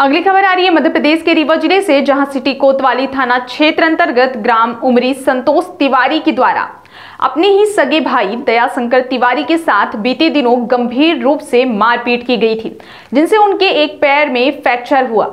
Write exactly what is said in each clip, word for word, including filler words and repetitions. अगली खबर आ रही है मध्य प्रदेश के रीवा जिले से, जहां सिटी कोतवाली थाना क्षेत्र अंतर्गत ग्राम उमरी संतोष तिवारी के द्वारा अपने ही सगे भाई दयाशंकर तिवारी के साथ बीते दिनों गंभीर रूप से मारपीट की गई थी, जिनसे उनके एक पैर में फ्रैक्चर हुआ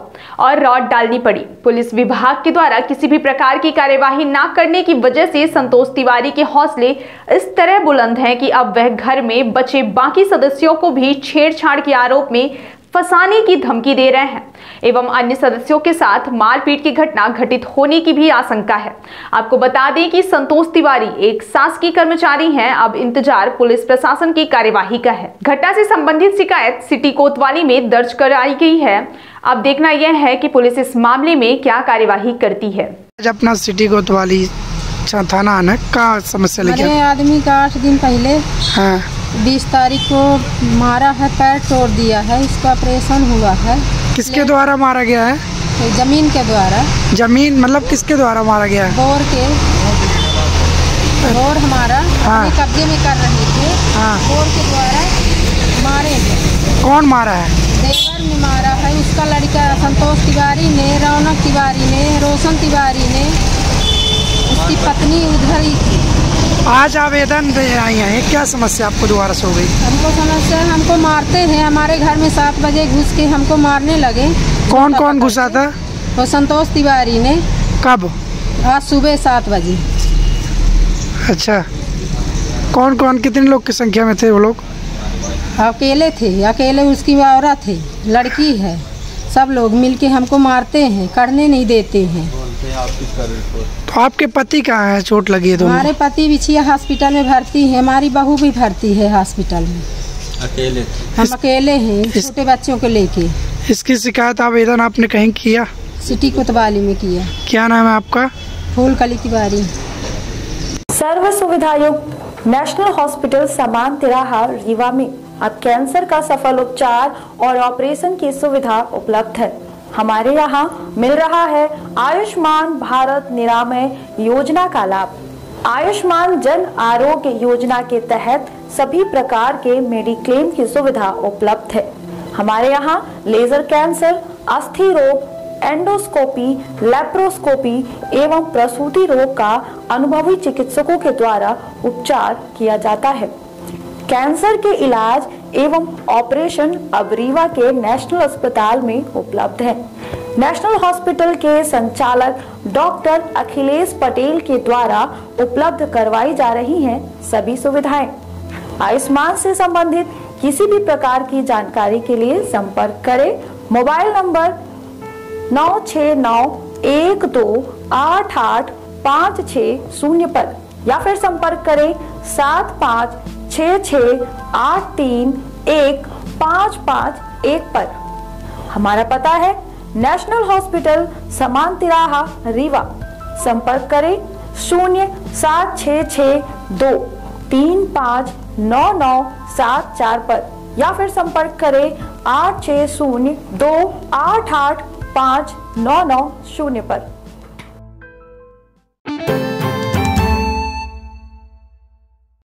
और रॉड डालनी पड़ी। पुलिस विभाग के द्वारा किसी भी प्रकार की कार्यवाही ना करने की वजह से संतोष तिवारी के हौसले इस तरह बुलंद हैं कि अब वह घर में बचे बाकी सदस्यों को भी छेड़छाड़ के आरोप में फंसाने की धमकी दे रहे हैं एवं अन्य सदस्यों के साथ मारपीट की घटना घटित होने की भी आशंका है। आपको बता दें कि संतोष तिवारी एक शासकीय कर्मचारी हैं। अब इंतजार पुलिस प्रशासन की कार्यवाही का है। घटना से संबंधित शिकायत सिटी कोतवाली में दर्ज कराई गई है। अब देखना यह है कि पुलिस इस मामले में क्या कार्यवाही करती है। अपना सिटी कोतवाली थाना आने का समस्या लेके आदमी का आठ दिन पहले हाँ। बीस तारीख को मारा है, पैर तोड़ दिया है, इसका ऑपरेशन हुआ है। किसके द्वारा मारा गया है? जमीन के द्वारा। जमीन मतलब किसके द्वारा मारा गया है? बोर के बोर हमारा हाँ। कब्जे में कर रहे थे हाँ। बोर के द्वारा मारे गए। कौन मारा है? देवर ने मारा है, उसका लड़का संतोष तिवारी ने, रौनक तिवारी ने, रोशन तिवारी ने, उसकी पत्नी उधर ही थी। आज आवेदन दे आई हैं, क्या समस्या आपको दोबारा से हो गई? हमको समस्या, हमको मारते हैं। हमारे घर में सात बजे घुस के हमको मारने लगे। कौन कौन घुसा था? वो संतोष तिवारी ने। कब? आज सुबह सात बजे। अच्छा, कौन कौन कितने लोग की संख्या में थे वो लोग? अकेले थे, अकेले उसकी औरत थी, लड़की है, सब लोग मिलके हमको मारते हैं, करने नहीं देते हैं। तो आपके पति कहाँ है? चोट लगी है तो हमारे पति बिछिया हॉस्पिटल में भर्ती है, हमारी बहू भी भर्ती है हॉस्पिटल में। अकेले हम इस... अकेले हैं छोटे इस... बच्चों को लेके। इसकी शिकायत आवेदन आपने कहीं किया? सिटी कोतवाली में किया। क्या नाम है आपका? फूल कली तिवारी। सर्व सुविधा युक्त नेशनल हॉस्पिटल समान तिराहा रीवा में अब कैंसर का सफल उपचार और ऑपरेशन की सुविधा उपलब्ध है। हमारे यहाँ मिल रहा है आयुष्मान भारत निरामय योजना का लाभ। आयुष्मान जन आरोग्य योजना के तहत सभी प्रकार के मेडिक्लेम की सुविधा उपलब्ध है। हमारे यहाँ लेजर कैंसर, अस्थि रोग, एंडोस्कोपी, लेप्रोस्कोपी एवं प्रसूति रोग का अनुभवी चिकित्सकों के द्वारा उपचार किया जाता है। कैंसर के इलाज एवं ऑपरेशन अब रीवा के नेशनल अस्पताल में उपलब्ध है। नेशनल हॉस्पिटल के संचालक डॉक्टर अखिलेश पटेल के द्वारा उपलब्ध करवाई जा रही हैं सभी सुविधाएं। आयुष्मान से संबंधित किसी भी प्रकार की जानकारी के लिए संपर्क करें मोबाइल नंबर नौ छः नौ एक दो आठ आठ पाँच छः शून्य पर, या फिर संपर्क करें सात पाँच छः छः आठ तीन एक पाँच पाँच एक पर। हमारा पता है नेशनल हॉस्पिटल समान तिराहा रीवा। संपर्क करें शून्य सात छः छः दो तीन पाँच नौ नौ सात चार पर, या फिर संपर्क करें आठ छः शून्य दो आठ आठ पाँच नौ नौ शून्य पर।